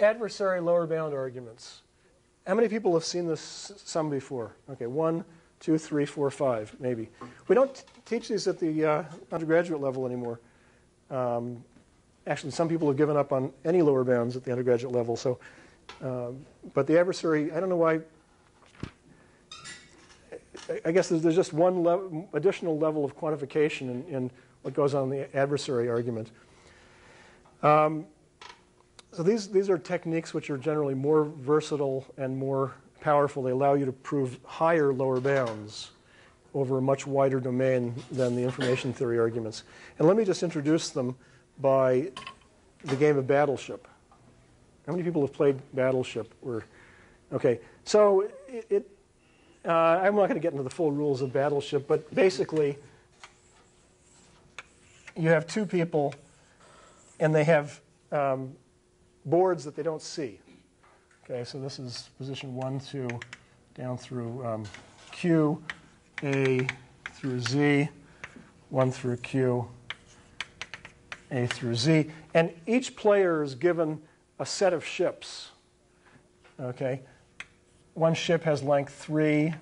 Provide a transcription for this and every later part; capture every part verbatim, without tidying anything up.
adversary lower bound arguments. How many people have seen this sum before? Okay, one, two, three, four, five, maybe. We don't teach these at the uh, undergraduate level anymore. Um, actually, some people have given up on any lower bounds at the undergraduate level. So, um, but the adversary, I don't know why. I guess there's, there's just one le additional level of quantification in, in what goes on in the adversary argument. Um, so these, these are techniques which are generally more versatile and more powerful. They allow you to prove higher lower bounds over a much wider domain than the information theory arguments. And let me just introduce them by the game of Battleship. How many people have played Battleship? Or, okay, so it, it Uh, I'm not going to get into the full rules of Battleship, but basically you have two people and they have um, boards that they don't see. Okay, so this is position one, two, down through um, Q, A through Z, one through Q, A through Z. And each player is given a set of ships. Okay. One ship has length three,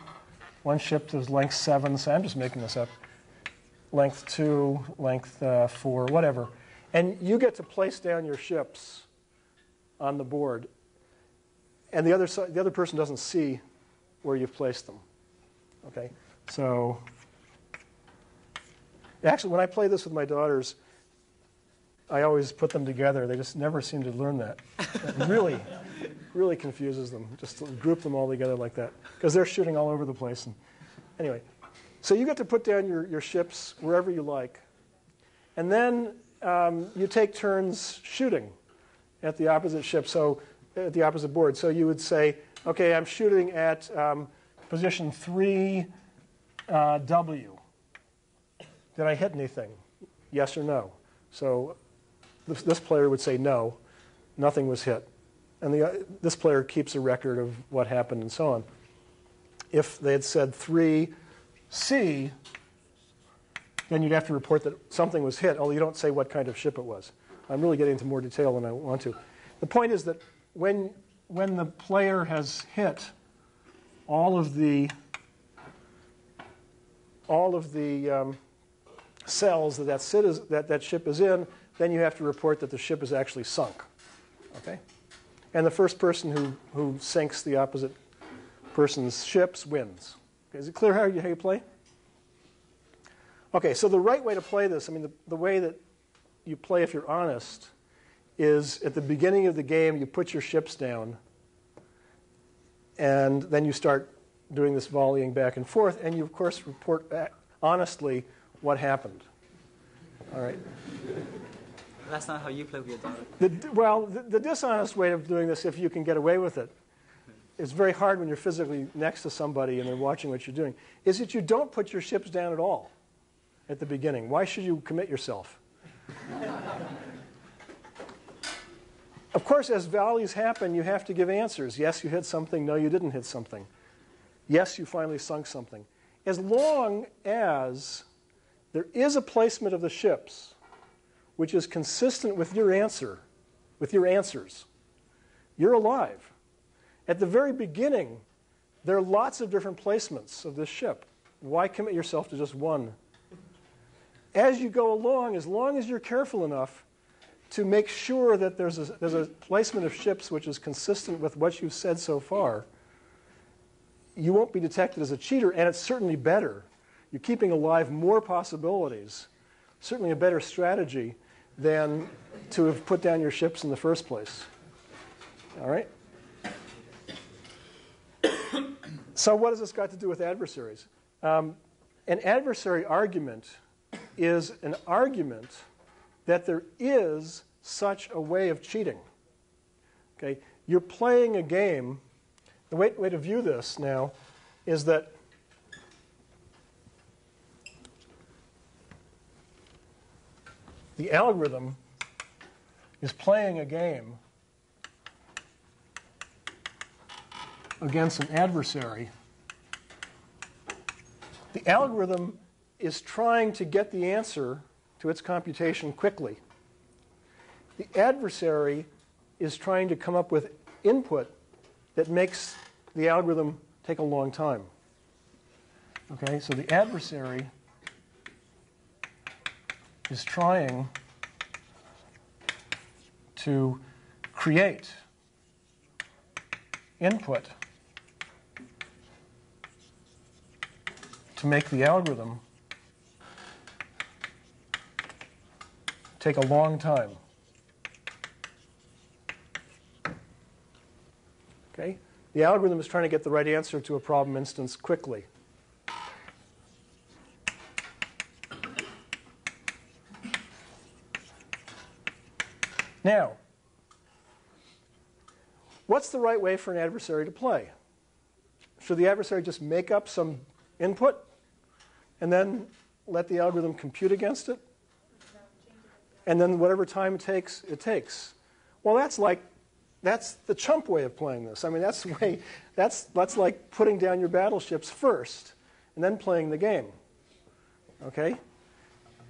one ship has length seven, so I'm just making this up, length two, length uh, four, whatever. And you get to place down your ships on the board. And the other, so the other person doesn't see where you've placed them. Okay, so actually, when I play this with my daughters, I always put them together. They just never seem to learn that. That really, really confuses them, just to group them all together like that, because they're shooting all over the place. And anyway, so you get to put down your, your ships wherever you like. And then um, you take turns shooting at the opposite ship, so at the opposite board. So you would say, OK, I'm shooting at um, position three, uh, W. Did I hit anything? Yes or no? So this player would say no, nothing was hit. And the, uh, this player keeps a record of what happened and so on. If they had said three C, then you'd have to report that something was hit, although you don't say what kind of ship it was. I'm really getting into more detail than I want to. The point is that when, when the player has hit all of the, all of the um, cells that that, sit is, that that ship is in, then you have to report that the ship is actually sunk. Okay? And the first person who, who sinks the opposite person's ships wins. Okay, is it clear how you, how you play? Okay, so the right way to play this, I mean, the, the way that you play if you're honest, is at the beginning of the game, you put your ships down, and then you start doing this volleying back and forth, and you, of course, report back honestly what happened. All right. That's not how you play with your daughter. The, well, the, the dishonest way of doing this, if you can get away with it, it's very hard when you're physically next to somebody and they're watching what you're doing, is that you don't put your ships down at all at the beginning. Why should you commit yourself? Of course, as values happen, you have to give answers. Yes, you hit something. No, you didn't hit something. Yes, you finally sunk something. As long as there is a placement of the ships which is consistent with your answer, with your answers, you're alive. At the very beginning, there are lots of different placements of this ship. Why commit yourself to just one? As you go along, as long as you're careful enough to make sure that there's a, there's a placement of ships which is consistent with what you've said so far, you won't be detected as a cheater, and it's certainly better. You're keeping alive more possibilities, certainly a better strategy than to have put down your ships in the first place. All right? So what has this got to do with adversaries? Um, an adversary argument is an argument that there is such a way of cheating. Okay? You're playing a game. The way, way to view this now is that the algorithm is playing a game against an adversary. The algorithm is trying to get the answer to its computation quickly. The adversary is trying to come up with input that makes the algorithm take a long time. Okay, so the adversary is trying to create input to make the algorithm take a long time. Okay? The algorithm is trying to get the right answer to a problem instance quickly. Now, what's the right way for an adversary to play? Should the adversary just make up some input and then let the algorithm compute against it? And then whatever time it takes, it takes. Well, that's like, that's the chump way of playing this. I mean, that's the way, that's, that's like putting down your battleships first and then playing the game, okay?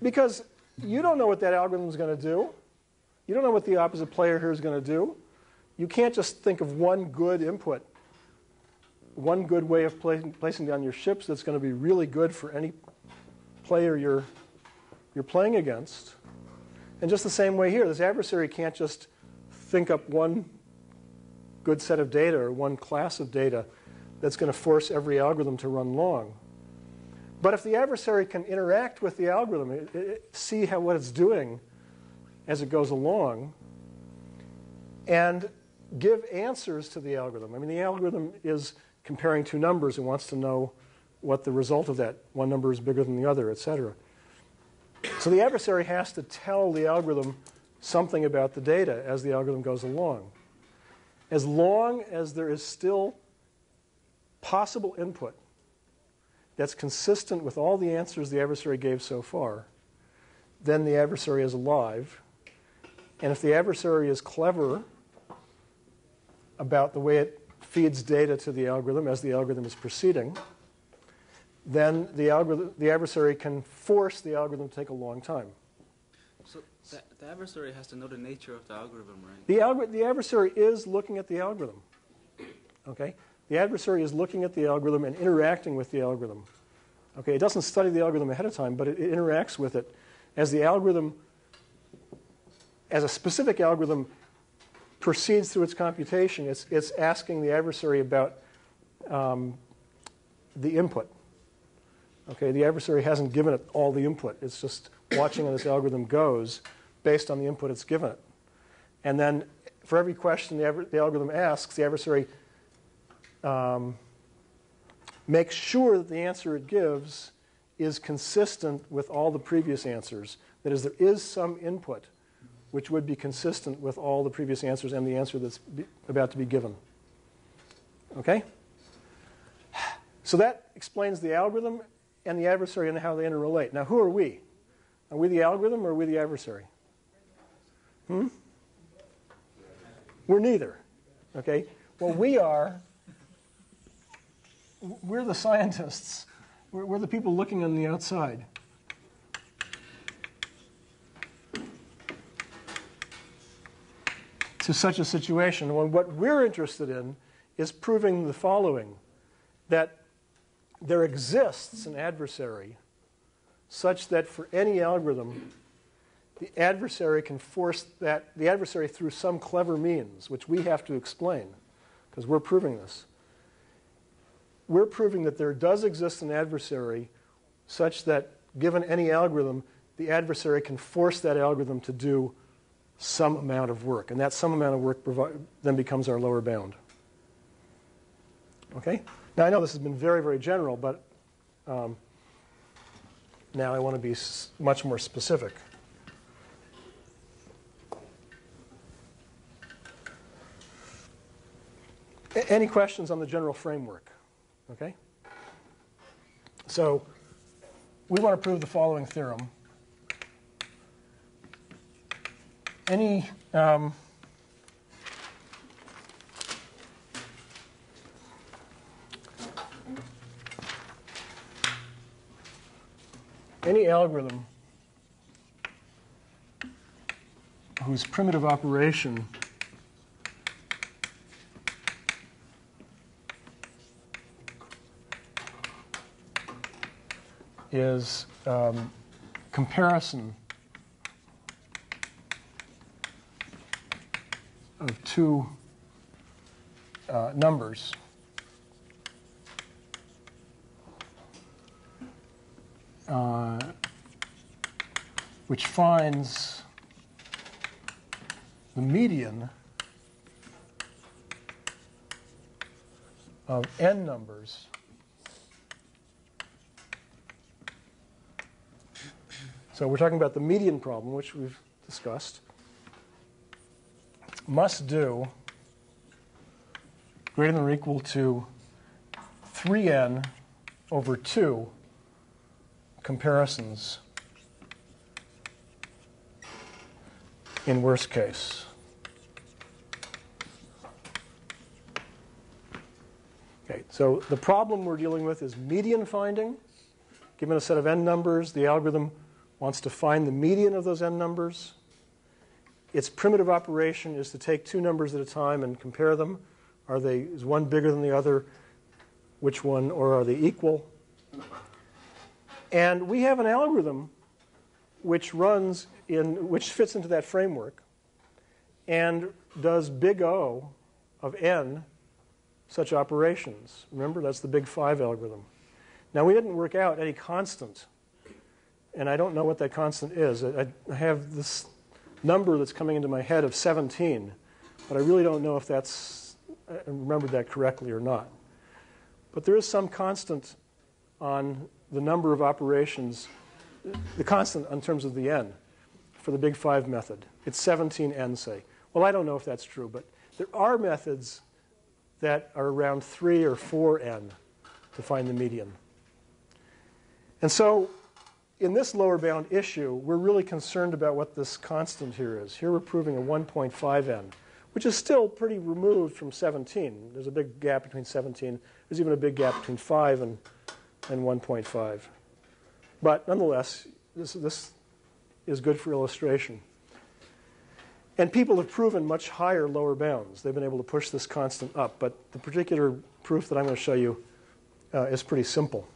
Because you don't know what that algorithm is going to do. You don't know what the opposite player here is going to do. You can't just think of one good input, one good way of placing, placing down your ships that's going to be really good for any player you're, you're playing against. And just the same way here, this adversary can't just think up one good set of data or one class of data that's going to force every algorithm to run long. But if the adversary can interact with the algorithm, it, it, see how, what it's doing as it goes along, and give answers to the algorithm. I mean, the algorithm is comparing two numbers and wants to know what the result of that one number is bigger than the other, et cetera. So the adversary has to tell the algorithm something about the data as the algorithm goes along. As long as there is still possible input that's consistent with all the answers the adversary gave so far, then the adversary is alive. And if the adversary is clever about the way it feeds data to the algorithm as the algorithm is proceeding, then the, algorithm, the adversary can force the algorithm to take a long time. So the, the adversary has to know the nature of the algorithm, right? The, algor the adversary is looking at the algorithm. Okay? The adversary is looking at the algorithm and interacting with the algorithm. Okay? It doesn't study the algorithm ahead of time, but it, it interacts with it as the algorithm, as a specific algorithm proceeds through its computation. It's, it's asking the adversary about um, the input. Okay, the adversary hasn't given it all the input. It's just watching how this algorithm goes based on the input it's given it. And then for every question the, the algorithm asks, the adversary um, makes sure that the answer it gives is consistent with all the previous answers. That is, there is some input which would be consistent with all the previous answers and the answer that's be, about to be given. Okay? So that explains the algorithm and the adversary and how they interrelate. Now, who are we? Are we the algorithm or are we the adversary? Hmm? We're neither. Okay? Well, we are, we're the scientists. We're, we're the people looking on the outside. To such a situation when what we're interested in is proving the following, that there exists an adversary such that for any algorithm, the adversary can force that, the adversary through some clever means, which we have to explain, because we're proving this. We're proving that there does exist an adversary such that given any algorithm, the adversary can force that algorithm to do some amount of work. And that some amount of work then becomes our lower bound. Okay? Now, I know this has been very, very general, but um, now I want to be s much more specific. A any questions on the general framework? Okay? So we want to prove the following theorem. Any um, any algorithm whose primitive operation is um, comparison of two uh, numbers. Uh, which finds the median of n numbers . So we're talking about the median problem, which we've discussed, must do greater than or equal to three n over two comparisons in worst case. Okay, so the problem we're dealing with is median finding. Given a set of n numbers, the algorithm wants to find the median of those n numbers. Its primitive operation is to take two numbers at a time and compare them. Are they, is one bigger than the other? Which one? Or are they equal? And we have an algorithm which runs in, which fits into that framework and does big O of n such operations. Remember, that's the big five algorithm. Now, we didn't work out any constant, and I don't know what that constant is. I, I have this number that's coming into my head of seventeen, but I really don't know if that's, I remembered that correctly or not. But there is some constant on the number of operations, the constant in terms of the n for the big five method. It's seventeen n, say. Well, I don't know if that's true, but there are methods that are around three or four n to find the median. And so in this lower bound issue, we're really concerned about what this constant here is. Here we're proving a one point five n, which is still pretty removed from seventeen. There's a big gap between seventeen. There's even a big gap between five and and one point five. But nonetheless, this, this is good for illustration. And people have proven much higher lower bounds. They've been able to push this constant up. But the particular proof that I'm going to show you uh, is pretty simple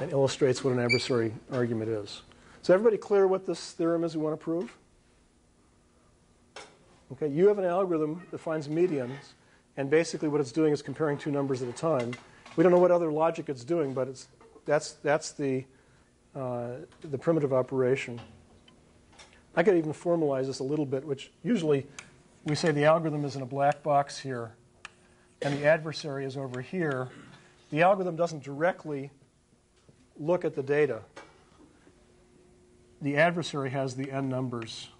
and illustrates what an adversary argument is. So everybody clear what this theorem is we want to prove? Okay, you have an algorithm that finds medians. And basically what it's doing is comparing two numbers at a time. We don't know what other logic it's doing, but it's, that's, that's the, uh, the primitive operation. I could even formalize this a little bit, which usually we say the algorithm is in a black box here, and the adversary is over here. The algorithm doesn't directly look at the data. The adversary has the n numbers.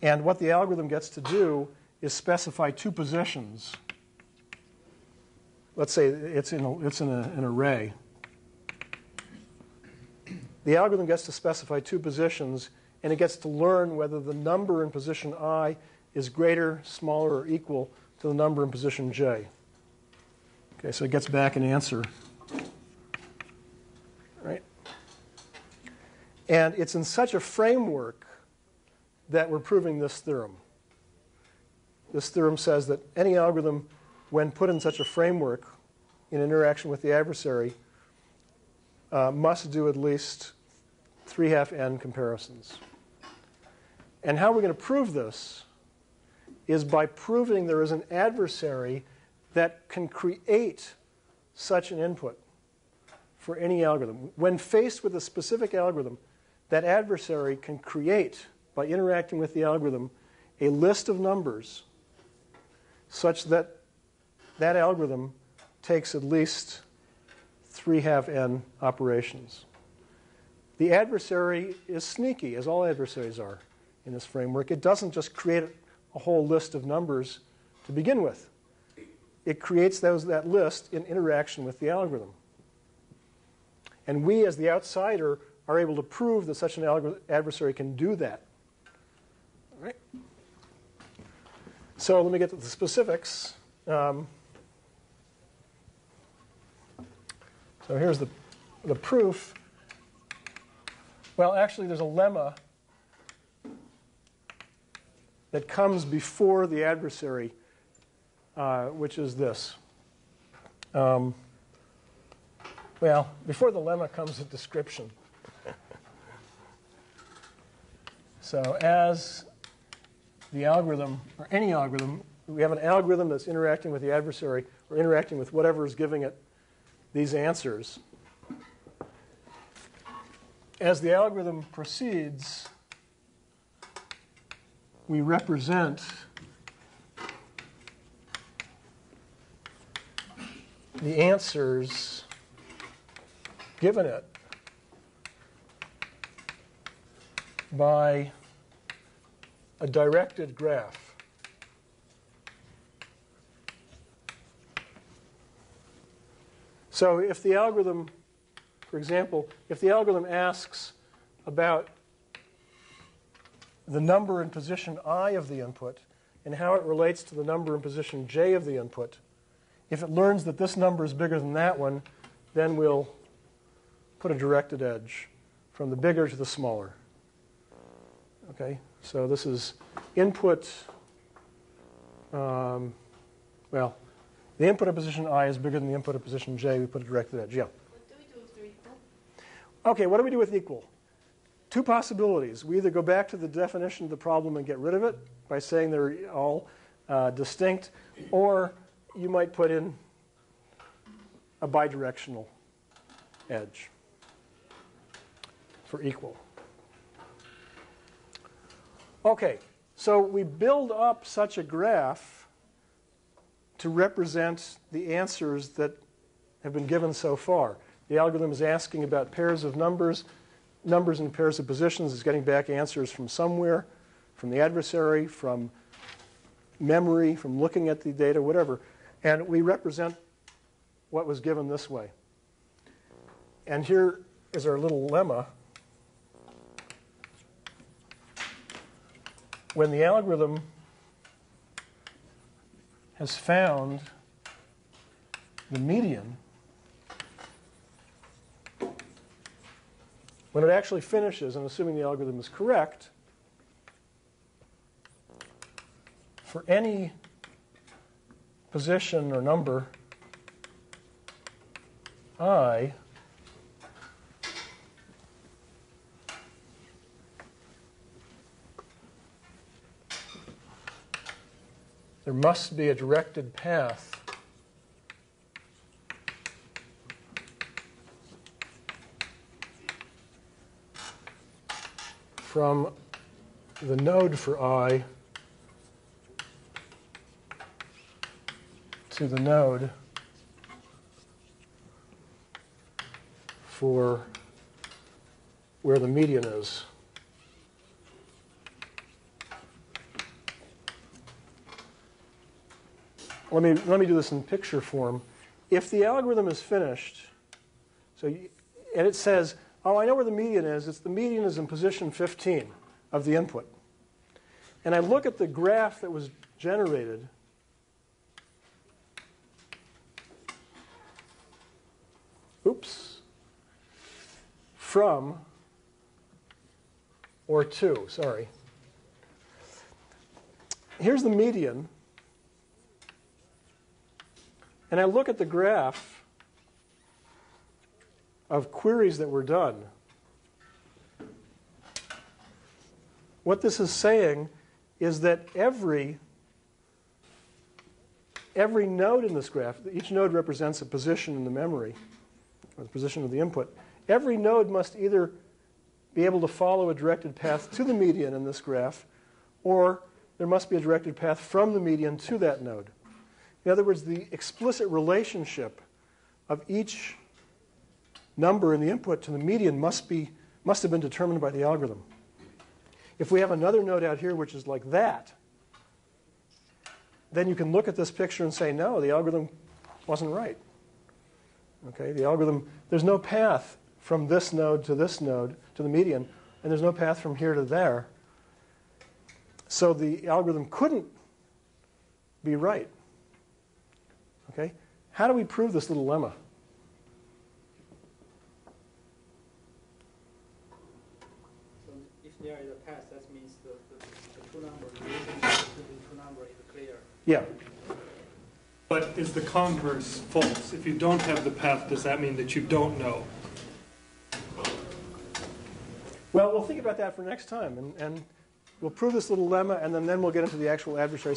And what the algorithm gets to do is specify two positions. Let's say it's in, a, it's in a, an array. The algorithm gets to specify two positions, and it gets to learn whether the number in position I is greater, smaller, or equal to the number in position j. Okay, so it gets back an answer. Right? And it's in such a framework that we're proving this theorem. This theorem says that any algorithm, when put in such a framework in interaction with the adversary, uh, must do at least three half n comparisons. And how we're going to prove this is by proving there is an adversary that can create such an input for any algorithm. When faced with a specific algorithm, that adversary can create, by interacting with the algorithm, a list of numbers such that that algorithm takes at least three half n operations. The adversary is sneaky, as all adversaries are in this framework. It doesn't just create a whole list of numbers to begin with. It creates those, that list in interaction with the algorithm. And we, as the outsider, are able to prove that such an adversary can do that. All right. So let me get to the specifics. Um, So here's the, the proof. Well, actually, there's a lemma that comes before the adversary, uh, which is this. Um, Well, before the lemma comes a description. So as the algorithm, or any algorithm, we have an algorithm that's interacting with the adversary or interacting with whatever is giving it these answers. As the algorithm proceeds, we represent the answers given it by a directed graph. So if the algorithm, for example, if the algorithm asks about the number and position I of the input and how it relates to the number and position j of the input, if it learns that this number is bigger than that one, then we'll put a directed edge from the bigger to the smaller. Okay, so this is input. Um, well, the input of position I is bigger than the input of position j. We put a directed edge. Yeah. What do we do if they're equal? Okay, what do we do with equal? Two possibilities. We either go back to the definition of the problem and get rid of it by saying they're all uh, distinct, or you might put in a bidirectional edge for equal. Okay, so we build up such a graph to represent the answers that have been given so far. The algorithm is asking about pairs of numbers, numbers and pairs of positions. It's getting back answers from somewhere, from the adversary, from memory, from looking at the data, whatever. And we represent what was given this way. And here is our little lemma. When the algorithm has found the median, when it actually finishes, and assuming the algorithm is correct, for any position or number I, there must be a directed path from the node for I to the node for where the median is. Let me, let me do this in picture form. If the algorithm is finished, so you, and it says, oh, I know where the median is. It's the median is in position fifteen of the input. And I look at the graph that was generated. Oops. From or to, sorry. Here's the median. And I look at the graph of queries that were done. What this is saying is that every, every node in this graph, each node represents a position in the memory, or the position of the input. Every node must either be able to follow a directed path to the median in this graph, or there must be a directed path from the median to that node. In other words, the explicit relationship of each number in the input to the median must be, must have been determined by the algorithm. If we have another node out here which is like that, then you can look at this picture and say, no, the algorithm wasn't right. Okay, the algorithm, there's no path from this node to this node to the median, and there's no path from here to there. So the algorithm couldn't be right. Okay, how do we prove this little lemma? So if there is a path, that means the, the, the two number, the two number is clear. Yeah. But is the converse false? If you don't have the path, does that mean that you don't know? Well, we'll think about that for next time, and, and we'll prove this little lemma, and then, then we'll get into the actual adversary.